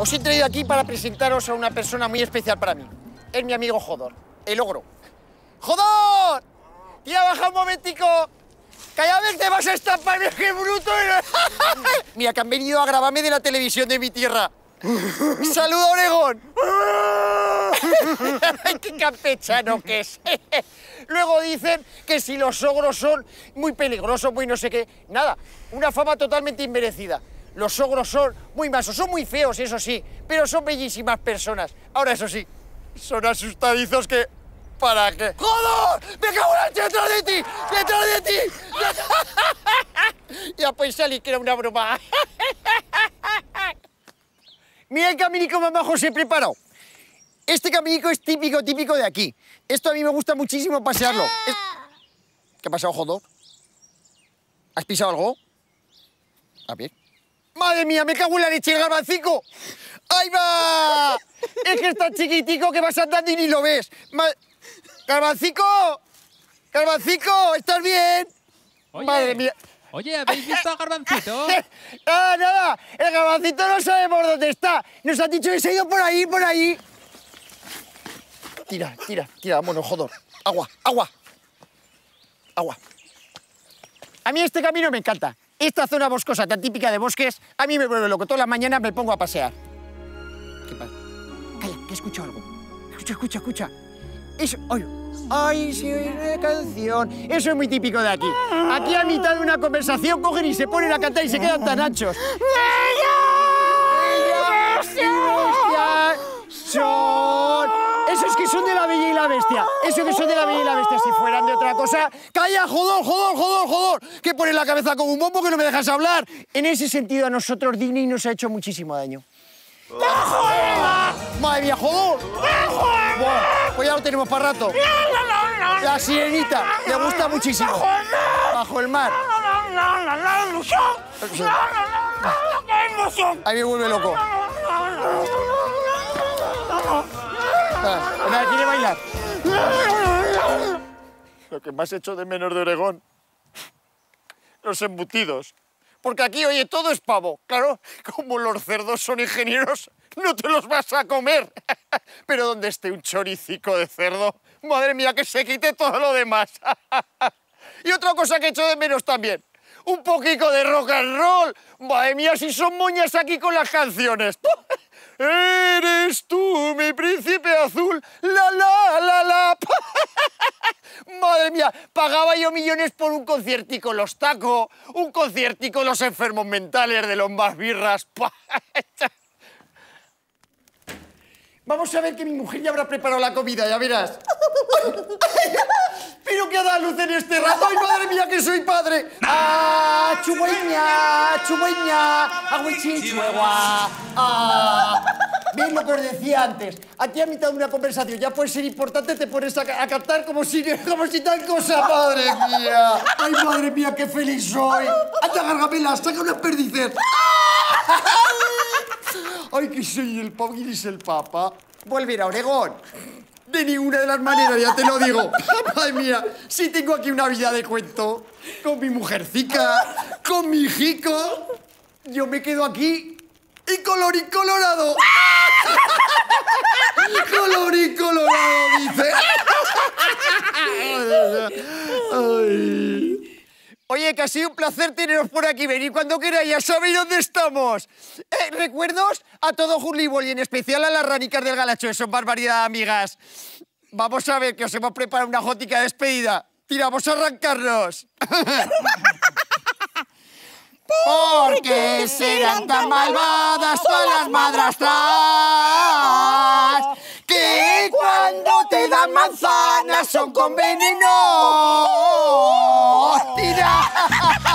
Os he traído aquí para presentaros a una persona muy especial para mí. Es mi amigo Jodor, el ogro. ¡Jodor! Tía, baja un momentico. Cada vez te vas a estampar, qué bruto. Mira, que han venido a grabarme de la televisión de mi tierra. ¡Saluda, Oregón! ¡Qué campechano que es! Luego dicen que si los ogros son muy peligrosos, muy no sé qué... Nada, una fama totalmente inmerecida. Los ogros son muy masos, son muy feos, eso sí, pero son bellísimas personas. Ahora, eso sí, son asustadizos que... ¿Para qué? ¡Jodor! ¡Me cago en la... detrás de ti! ¡Detrás de ti! Ya pues salí, que era una broma. Mira el caminico más bajo, se ha preparado. Este caminico es típico, típico de aquí. Esto a mí me gusta muchísimo pasearlo. Es... ¿Qué ha pasado, Jodor? ¿Has pisado algo? A ver. ¡Madre mía, me cago en la leche, el garbancico! ¡Ahí va! Es que es tan chiquitico que vas andando y ni lo ves. ¡Garbancico! ¡Garbancico! ¿Estás bien? Oye. Madre mía. Oye, ¿habéis visto a Garbancito? Nada, nada. El Garbancito no sabemos dónde está. Nos han dicho que se ha ido por ahí, por ahí. Tira, tira, tira. Vámonos, Jodor. Agua, agua. Agua. A mí este camino me encanta. Esta zona boscosa tan típica de bosques, a mí me vuelve loco. Todas las mañanas me pongo a pasear. ¿Qué pasa? Calla, que escucho algo. Escucha, escucha, escucha. Eso, oye. ¡Ay, sí, una canción! Eso es muy típico de aquí. Aquí a mitad de una conversación cogen y se ponen a cantar y se quedan tan anchos. ¡Son! Esos que son de La Bella y la Bestia. Esos que son de La Bella y la Bestia. Si fueran de otra cosa... ¡Calla, Jodor, Jodor, Jodor, Jodor! Que pones la cabeza como un bombo que no me dejas hablar. En ese sentido, a nosotros Dini nos ha hecho muchísimo daño. ¡Madre mía, Jodor! Wow, pues ya lo tenemos para rato. La sirenita, le gusta muchísimo. Bajo el mar. La ilusión. La ilusión. Ahí me vuelve loco. Nada, quiere bailar. Lo que más hecho de menos de Oregón. Los embutidos. Porque aquí, oye, todo es pavo. Claro, como los cerdos son ingenieros, no te los vas a comer. Pero donde esté un choricico de cerdo, madre mía, que se quite todo lo demás. Y otra cosa que echo de menos también, un poquito de rock and roll. Madre mía, si son moñas aquí con las canciones. Eres tú, mi príncipe azul, la, la, la, la. Madre mía, pagaba yo millones por un conciertico los tacos, un conciertico los enfermos mentales de los más birras. Vamos a ver que mi mujer ya habrá preparado la comida, ya verás. Pero que ha dado luz en este rato. ¡Ay, madre mía, que soy padre! ¡Ah, chubueña, chubueña, agüichinchuegua! ¡Ah! ¿Veis lo que os decía antes? Aquí a mitad de una conversación ya puede ser importante, te pones a cantar como si tal cosa. ¡Madre mía! ¡Ay, madre mía, qué feliz soy! ¡Anda, Gargamela, saca unas perdices! ¡Ay, que soy el pavo y es el papa! Volver a Oregón. De ninguna de las maneras, ya te lo digo. Madre mía, si tengo aquí una vida de cuento, con mi mujercica, con mi hijico, yo me quedo aquí y colorín colorado. Colorín colorado, dice. Ay. Oye, que ha sido un placer teneros por aquí. Venid cuando queráis, ya sabéis dónde estamos. Recuerdos a todo Hurliboy y en especial a las ranicas del galacho. Son barbaridad, amigas. Vamos a ver, que os hemos preparado una jótica despedida. Tiramos a arrancarnos. ¿Por qué serán tan malvadas todas las madrastras? Que cuando te dan manzanas son con veneno. ¡Tira!